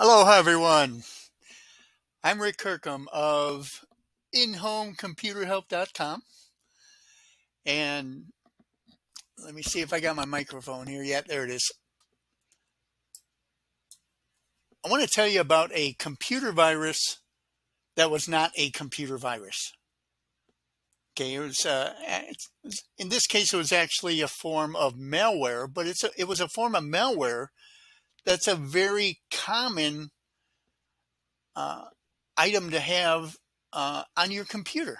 Hello everyone, I'm Rick Kirkham of InHomeComputerHelp.com, and let me see if I got my microphone here. Yeah, there it is. I want to tell you about a computer virus that was not a computer virus. Okay, it was in this case it was actually a form of malware, but it was a form of malware that's a very common item to have on your computer.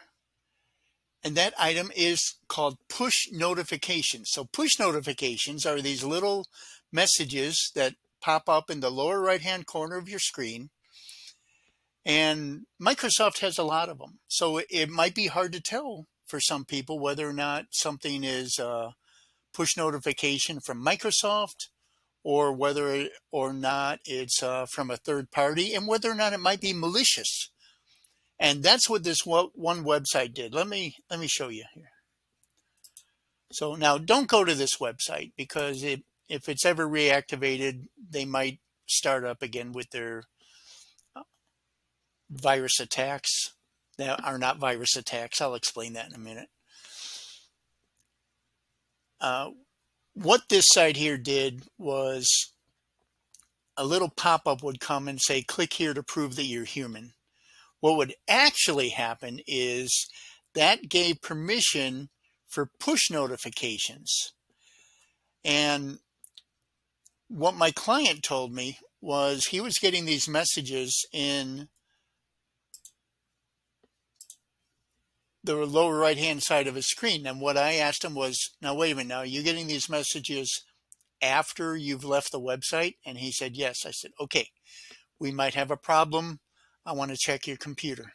And that item is called push notifications. So push notifications are these little messages that pop up in the lower right-hand corner of your screen. And Microsoft has a lot of them. So it might be hard to tell for some people whether or not something is a push notification from Microsoft, or whether or not it's from a third party, and whether or not it might be malicious. And that's what this one website did. Let me show you here. So now don't go to this website, because if it's ever reactivated, they might start up again with their virus attacks. They are not virus attacks. I'll explain that in a minute. What this site here did was a little pop-up would come and say, click here to prove that you're human. What would actually happen is that gave permission for push notifications. And what my client told me was he was getting these messages in the lower right-hand side of his screen. And what I asked him was, now wait a minute, now are you getting these messages after you've left the website? And he said, yes. I said, okay, we might have a problem. I want to check your computer.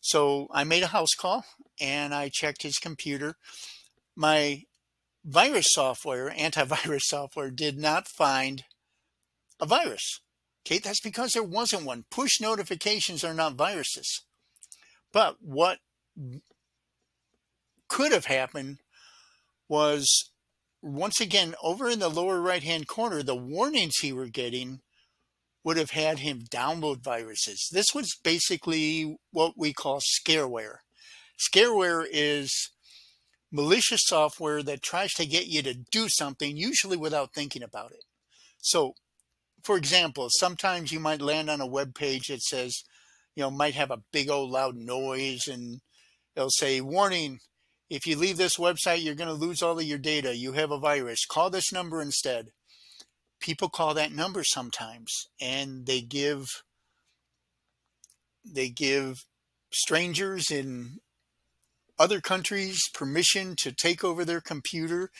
So I made a house call and I checked his computer. My virus software, antivirus software, did not find a virus. Okay, that's because there wasn't one. Push notifications are not viruses. But what could have happened was, once again, over in the lower right hand corner, the warnings he were getting would have had him download viruses. This was basically what we call scareware. Scareware is malicious software that tries to get you to do something, usually without thinking about it. So for example, sometimes you might land on a web page that says, you know, might have a big old loud noise, and they'll say, warning, if you leave this website, you're going to lose all of your data. You have a virus. Call this number instead. People call that number sometimes, and they give strangers in other countries permission to take over their computer.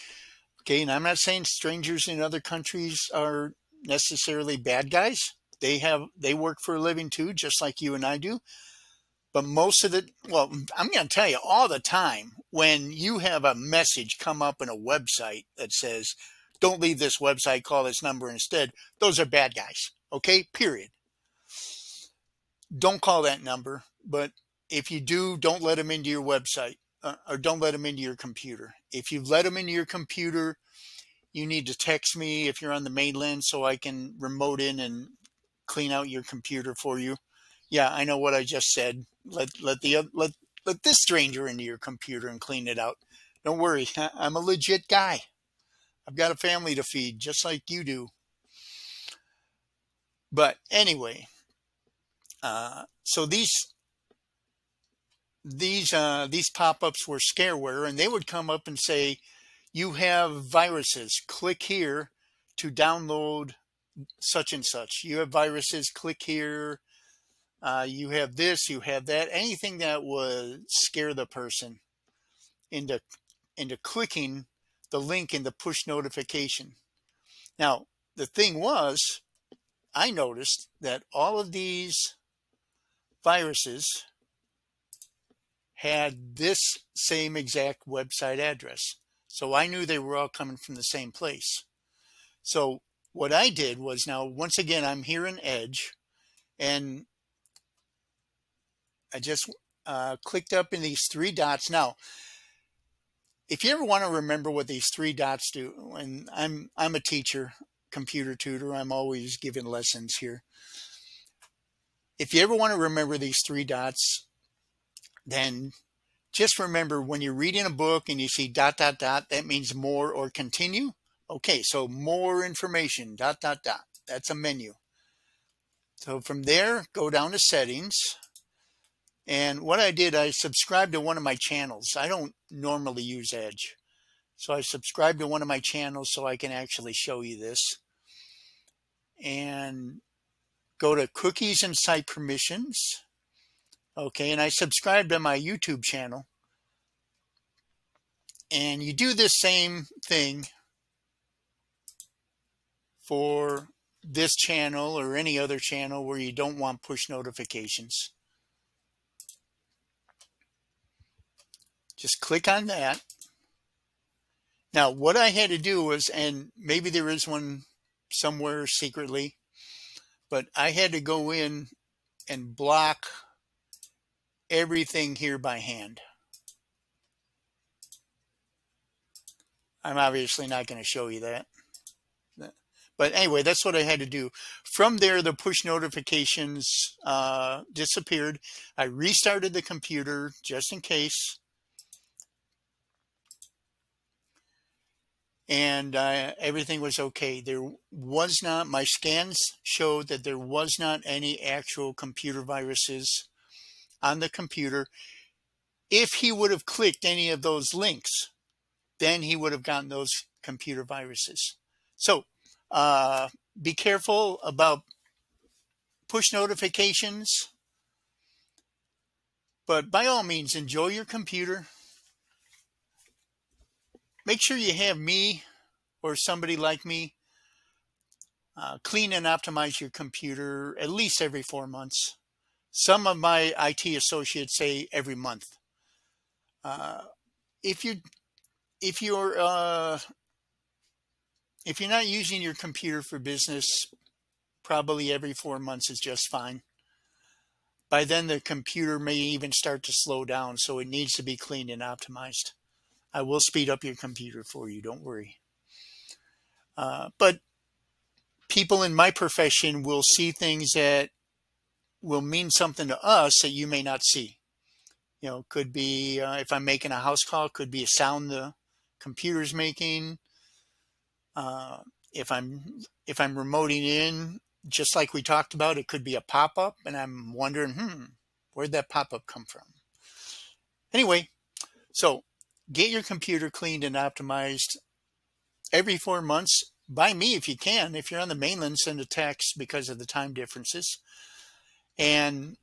Okay, and I'm not saying strangers in other countries are necessarily bad guys. They work for a living too, just like you and I do. But most of the, well, I'm going to tell you, all the time when you have a message come up in a website that says, don't leave this website, call this number instead, those are bad guys. Okay, period. Don't call that number. But if you do, don't let them into your website, or don't let them into your computer. If you've let them into your computer, you need to text me if you're on the mainland so I can remote in and clean out your computer for you. Yeah, I know what I just said. Let this stranger into your computer and clean it out. Don't worry, I'm a legit guy. I've got a family to feed, just like you do. But anyway, so these pop-ups were scareware, and they would come up and say, "You have viruses. Click here to download such and such. You have viruses. Click here." You have this, you have that, anything that would scare the person into clicking the link in the push notification. Now, the thing was, I noticed that all of these viruses had this same exact website address. So I knew they were all coming from the same place. So what I did was, now, once again, I'm here in Edge, and I just clicked up in these three dots. Now, if you ever want to remember what these three dots do, and I'm a teacher, computer tutor. I'm always giving lessons here. If you ever want to remember these three dots, then just remember when you're reading a book and you see dot, dot, dot, that means more or continue. Okay, so more information, dot, dot, dot. That's a menu. So from there, go down to settings. And what I did, I subscribed to one of my channels. I don't normally use Edge. So I subscribed to one of my channels so I can actually show you this. And go to cookies and site permissions. Okay, and I subscribed to my YouTube channel. And you do this same thing for this channel or any other channel where you don't want push notifications. Just click on that. Now, what I had to do was, and maybe there is one somewhere secretly, but I had to go in and block everything here by hand. I'm obviously not going to show you that. But anyway, that's what I had to do. From there, the push notifications disappeared. I restarted the computer just in case. And everything was okay. There was not, my scans showed that there was not any actual computer viruses on the computer. If he would have clicked any of those links, then he would have gotten those computer viruses. So be careful about push notifications, but by all means, enjoy your computer. Make sure you have me or somebody like me clean and optimize your computer at least every 4 months. Some of my IT associates say every month. If you're not using your computer for business, probably every 4 months is just fine. By then, the computer may even start to slow down, so it needs to be cleaned and optimized. I will speed up your computer for you, don't worry. But people in my profession will see things that will mean something to us that you may not see. You know, could be if I'm making a house call, could be a sound the computer's making. If I'm remoting in, just like we talked about, it could be a pop-up, and I'm wondering, where'd that pop-up come from? Anyway, so get your computer cleaned and optimized every 4 months by me if you can. If you're on the mainland, send a text because of the time differences. And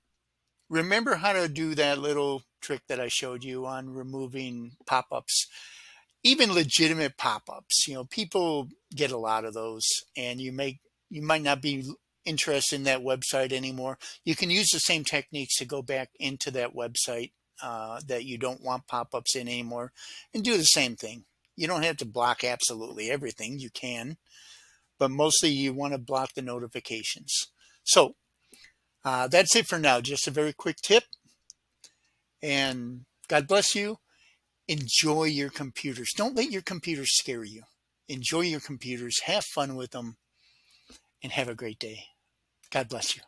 remember how to do that little trick that I showed you on removing pop-ups. Even legitimate pop-ups, you know, people get a lot of those, and you might not be interested in that website anymore. You can use the same techniques to go back into that website that you don't want pop-ups in anymore and do the same thing. You don't have to block absolutely everything. You can, but mostly you want to block the notifications. So that's it for now. Just a very quick tip, and God bless you. Enjoy your computers. Don't let your computers scare you. Enjoy your computers. Have fun with them. And have a great day. God bless you.